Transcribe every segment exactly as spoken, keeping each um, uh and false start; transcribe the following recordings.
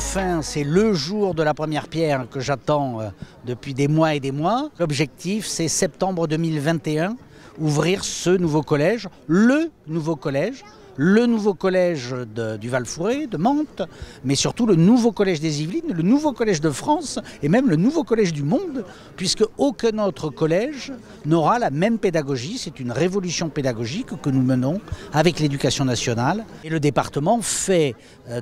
Enfin, c'est le jour de la première pierre que j'attends depuis des mois et des mois. L'objectif, c'est septembre deux mille vingt et un, ouvrir ce nouveau collège, le nouveau collège, le nouveau collège de, du Val-Fouré, de Mantes, mais surtout le nouveau collège des Yvelines, le nouveau collège de France et même le nouveau collège du monde, puisque aucun autre collège n'aura la même pédagogie. C'est une révolution pédagogique que nous menons avec l'éducation nationale. Et le département fait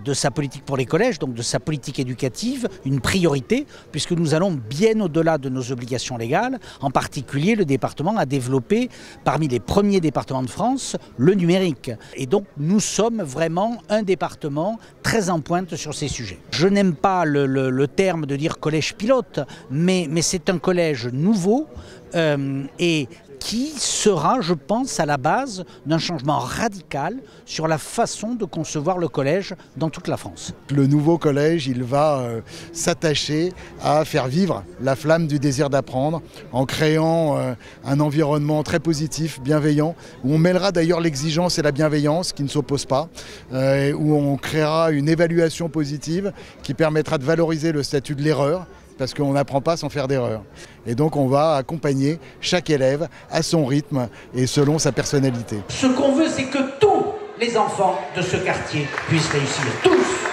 de sa politique pour les collèges, donc de sa politique éducative, une priorité, puisque nous allons bien au-delà de nos obligations légales. En particulier, le département a développé, parmi les premiers départements de France, le numérique. Et donc, nous sommes vraiment un département très en pointe sur ces sujets. Je n'aime pas le, le, le terme de dire collège pilote, mais, mais c'est un collège nouveau euh, et qui sera, je pense, à la base d'un changement radical sur la façon de concevoir le collège dans toute la France. Le nouveau collège, il va euh, s'attacher à faire vivre la flamme du désir d'apprendre en créant euh, un environnement très positif, bienveillant, où on mêlera d'ailleurs l'exigence et la bienveillance qui ne s'opposent pas, euh, où on créera une évaluation positive qui permettra de valoriser le statut de l'erreur, parce qu'on n'apprend pas sans faire d'erreur. Et donc on va accompagner chaque élève à son rythme et selon sa personnalité. Ce qu'on veut, c'est que tous les enfants de ce quartier puissent réussir, tous.